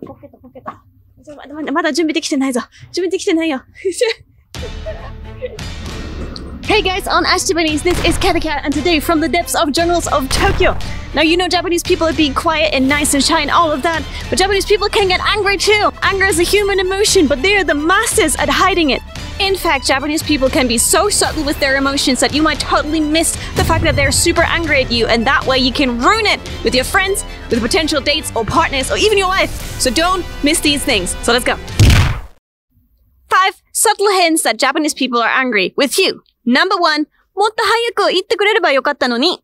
ポケット、ポケット。まだ準備できてないぞ。準備できてないよ。Hey guys, on Ask Japanese, this is Cathy Cat, and today from the depths of jungles of Tokyo. Now you know Japanese people are being quiet and nice and shy and all of that, but Japanese people can get angry too. Anger is a human emotion, but they are the masters at hiding it. In fact, Japanese people can be so subtle with their emotions that you might totally miss the fact that they're super angry at you, and that way you can ruin it with your friends, with potential dates or partners, or even your wife. So don't miss these things. So let's go. 5 subtle hints that Japanese people are angry with you. Number 1, もっと早く言ってくれればよかったのに。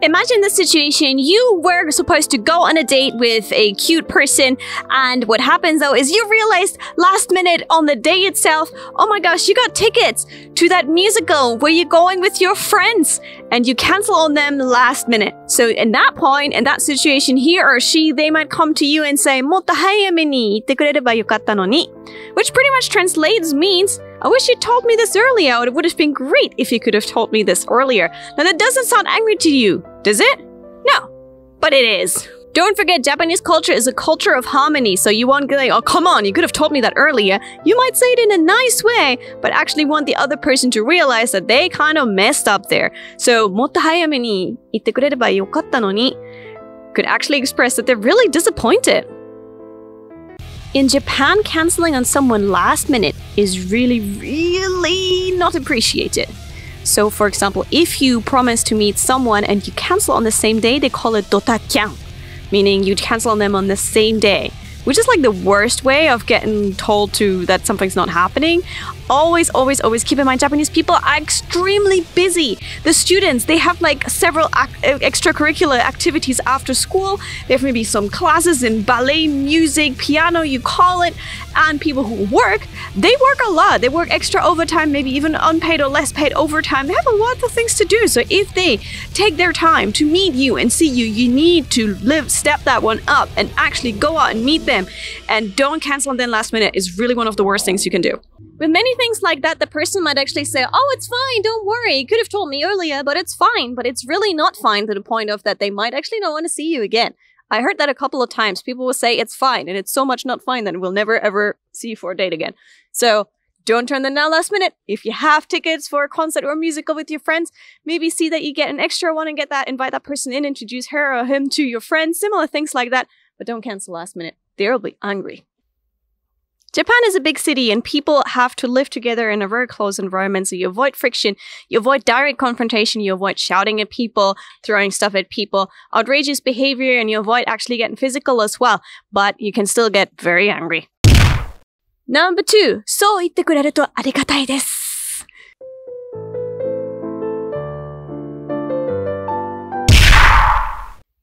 Imagine the situation. You were supposed to go on a date with a cute person, and what happens though is you realized last minute on the day itself, oh my gosh, you got tickets to that musical where you're going with your friends, and you cancel on them last minute. So in that point, in that situation, he or she, they might come to you and say, もっと早めに言ってくれればよかったのに, which pretty much translates means, I wish you told me this earlier. It would have been great if you could have told me this earlier. Now that doesn't sound angry to you, does it? No, but it is. Don't forget, Japanese culture is a culture of harmony. So you won't like, oh, come on, you could have told me that earlier. You might say it in a nice way, but actually want the other person to realize that they kind of messed up there. So, もっと早めに言ってくれればよかったのに could actually express that they're really disappointed. In Japan, canceling on someone last minute is really, really not appreciated. So, for example, if you promise to meet someone and you cancel on the same day, they call it dotakkyan, meaning you cancel on them on the same day, which is like the worst way of getting told to that something's not happening. Always, always, always keep in mind, Japanese people are extremely busy. The students, they have like several extracurricular activities after school. There may be some classes in ballet, music, piano, you call it. And people who work, they work a lot. They work extra overtime, maybe even unpaid or less paid overtime. They have a lot of things to do. So if they take their time to meet you and see you, you need to step that one up and actually go out and meet them. And don't cancel on them last minute. It's really one of the worst things you can do. With many things like that, the person might actually say, oh, it's fine, don't worry, you could have told me earlier, but it's fine. But it's really not fine to the point of that they might actually not want to see you again. I heard that a couple of times. People will say it's fine, and it's so much not fine that we'll never ever see you for a date again. So don't turn them down last minute. If you have tickets for a concert or a musical with your friends, maybe see that you get an extra one and get that, invite that person in, introduce her or him to your friends, similar things like that. But don't cancel last minute. They'll be angry. Japan is a big city and people have to live together in a very close environment, so you avoid friction, you avoid direct confrontation, you avoid shouting at people, throwing stuff at people, outrageous behavior, and you avoid actually getting physical as well, but you can still get very angry. Number 2, そう言ってくれるとありがたいです。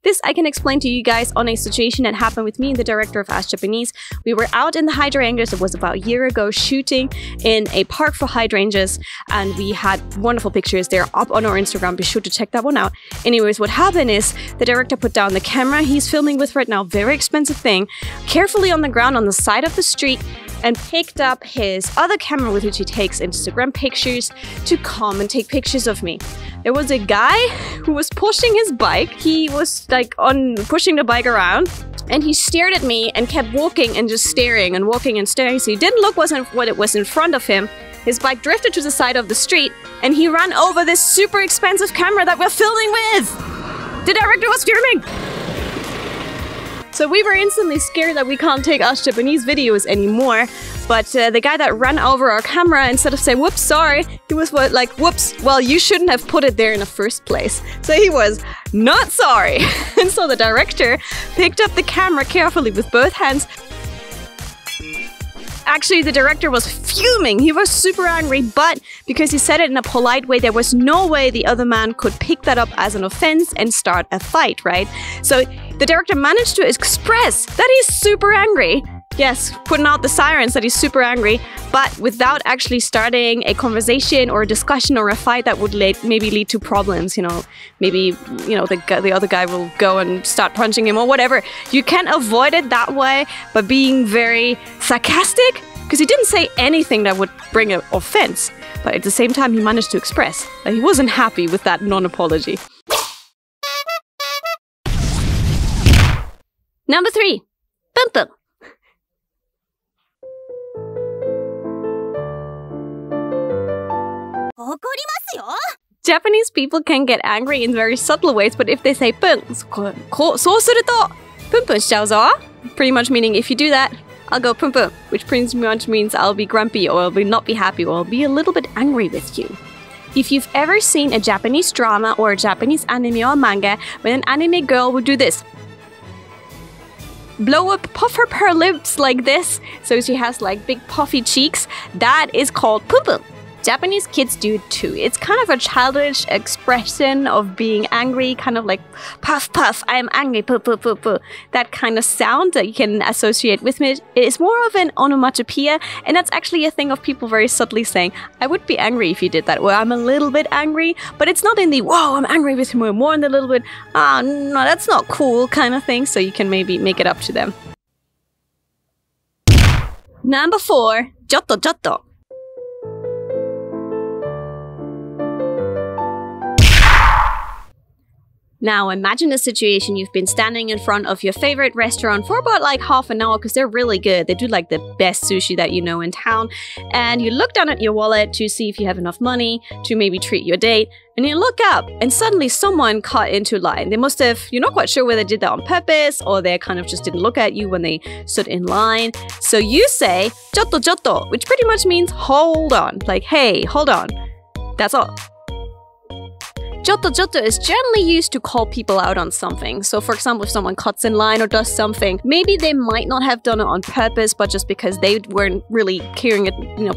This I can explain to you guys on a situation that happened with me and the director of Ask Japanese. We were out in the hydrangeas, it was about a year ago, shooting in a park for hydrangeas, and we had wonderful pictures. They're up on our Instagram, be sure to check that one out. Anyways, what happened is the director put down the camera he's filming with right now, very expensive thing, carefully on the ground on the side of the street, and picked up his other camera with which he takes Instagram pictures to come and take pictures of me. There was a guy who was pushing his bike. He was like on pushing the bike around, and he stared at me and kept walking and just staring and walking and staring. So he didn't look what it was in front of him. His bike drifted to the side of the street and he ran over this super expensive camera that we're filming with. The director was screaming. So we were instantly scared that we can't take Ask Japanese videos anymore. But the guy that ran over our camera, instead of saying, whoops, sorry, he was like, whoops, well, you shouldn't have put it there in the first place. So he was not sorry. And so the director picked up the camera carefully with both hands. Actually, the director was fuming. He was super angry, but because he said it in a polite way, there was no way the other man could pick that up as an offense and start a fight, right? So the director managed to express that he's super angry. Yes, putting out the sirens that he's super angry, but without actually starting a conversation or a discussion or a fight that would maybe lead to problems, you know. Maybe, you know, the other guy will go and start punching him or whatever. You can avoid it that way by being very sarcastic, because he didn't say anything that would bring an offense, but at the same time he managed to express that he wasn't happy with that non-apology. Number 3. Pum pum. Japanese people can get angry in very subtle ways, but if they say pum, pum pum shitao zo, pretty much meaning if you do that, I'll go pum pum, which pretty much means I'll be grumpy or I'll be not be happy or I'll be a little bit angry with you. If you've ever seen a Japanese drama or a Japanese anime or manga, when an anime girl would do this, blow up, puff up her lips like this, so she has like big puffy cheeks, that is called pum pum. Japanese kids do too. It's kind of a childish expression of being angry, kind of like puff puff, I am angry, puh, puh, puh, puh. That kind of sound that you can associate with it. It is more of an onomatopoeia, and that's actually a thing of people very subtly saying, I would be angry if you did that, or I'm a little bit angry, but it's not in the, whoa, I'm angry with him, or more in the little bit, ah, oh, no, that's not cool kind of thing, so you can maybe make it up to them. Number 4, jotto jotto. Now imagine a situation you've been standing in front of your favorite restaurant for about like half an hour because they're really good. They do like the best sushi that you know in town. And you look down at your wallet to see if you have enough money to maybe treat your date. And you look up and suddenly someone caught into line. They must have, you're not quite sure whether they did that on purpose or they kind of just didn't look at you when they stood in line. So you say, jotto jotto, which pretty much means hold on. Like, hey, hold on. That's all. Jotto jotto is generally used to call people out on something. So for example, if someone cuts in line or does something, maybe they might not have done it on purpose, but just because they weren't really caring,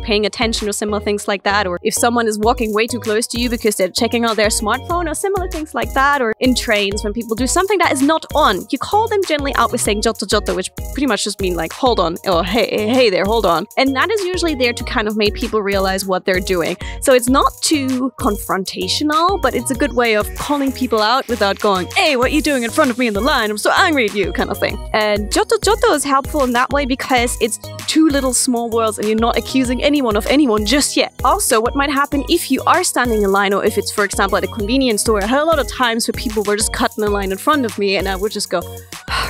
paying attention or similar things like that. Or if someone is walking way too close to you because they're checking out their smartphone or similar things like that. Or in trains, when people do something that is not on, you call them generally out with saying jotto jotto, which pretty much just mean like, hold on, or hey there, hold on. And that is usually there to kind of make people realize what they're doing. So it's not too confrontational, but it's a good way of calling people out without going, hey, what are you doing in front of me in the line? I'm so angry at you, kind of thing. And jotto jotto is helpful in that way because it's two little small worlds and you're not accusing anyone of anyone just yet. Also, what might happen if you are standing in line or if it's, for example, at a convenience store, I heard a lot of times where people were just cutting a line in front of me and I would just go, all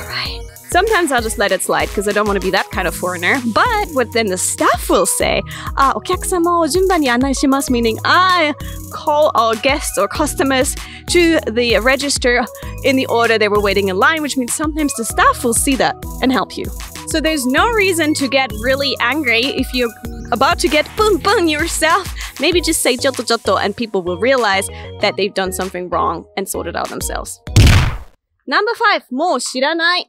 right. Sometimes I'll just let it slide because I don't want to be that kind of foreigner. But what then the staff will say, "Okyakesama o junban ni anai shimasu," meaning I call our guests or customers to the register in the order they were waiting in line, which means sometimes the staff will see that and help you. So there's no reason to get really angry if you're about to get boom boom yourself. Maybe just say jotto jotto and people will realize that they've done something wrong and sort it out themselves. Number 5, mou shiranai.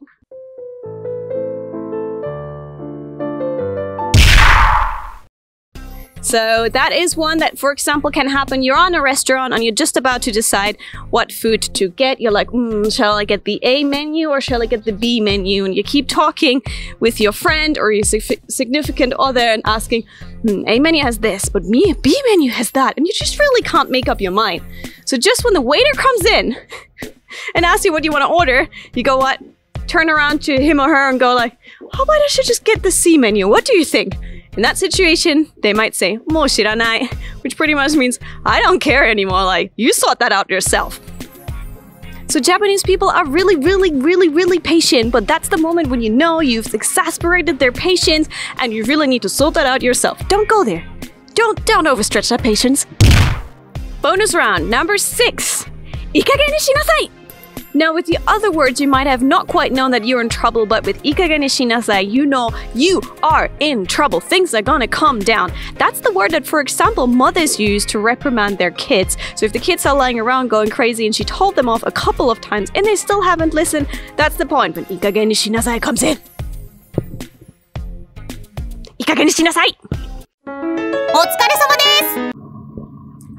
So that is one that, for example, can happen. You're on a restaurant and you're just about to decide what food to get. You're like, shall I get the A menu or shall I get the B menu? And you keep talking with your friend or your significant other and asking, A menu has this, but B menu has that. And you just really can't make up your mind. So just when the waiter comes in and asks you what you want to order, you go, what? Turn around to him or her and go like, oh, why don't you just get the C menu? What do you think? In that situation, they might say, mou shiranai, which pretty much means, I don't care anymore, like, you sort that out yourself. So Japanese people are really patient, but that's the moment when you know you've exasperated their patience and you really need to sort that out yourself. Don't go there. Don't overstretch that patience. Bonus round, number 6. Ikageni shinasai! Now with the other words, you might have not quite known that you're in trouble, but with ikageni shinasai, you know you are in trouble. Things are gonna come down. That's the word that, for example, mothers use to reprimand their kids. So if the kids are lying around going crazy and she told them off a couple of times and they still haven't listened, that's the point when ikageni shinasai comes in. Ikageni shinasai! Otsukaresama desu!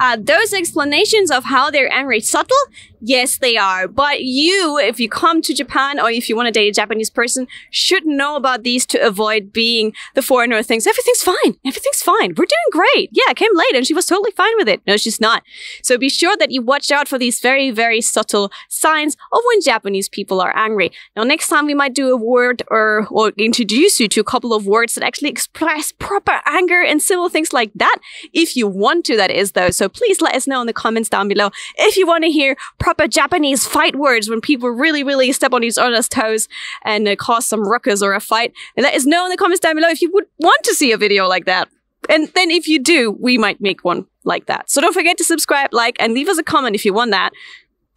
Are those explanations of how they're angry subtle? Yes, they are. But you, if you come to Japan or if you want to date a Japanese person, should know about these to avoid being the foreigner who thinks, everything's fine. Everything's fine. We're doing great. Yeah, I came late and she was totally fine with it. No, she's not. So be sure that you watch out for these very, very subtle signs of when Japanese people are angry. Now, next time we might do a word or introduce you to a couple of words that actually express proper anger and similar things like that, if you want to, that is, though. So please let us know in the comments down below if you want to hear proper Japanese fight words when people really step on each other's toes and cause some ruckus or a fight. And let us know in the comments down below if you would want to see a video like that. And then if you do, we might make one like that. So don't forget to subscribe, like, and leave us a comment if you want that.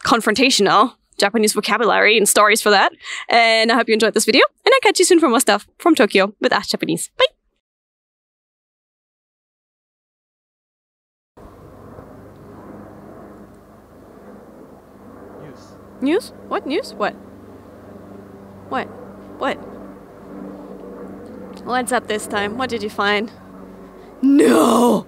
Confrontational Japanese vocabulary and stories for that. And I hope you enjoyed this video. And I'll catch you soon for more stuff from Tokyo with Ask Japanese. Bye! News? What news? What? What? What? What's up this time? What did you find? No!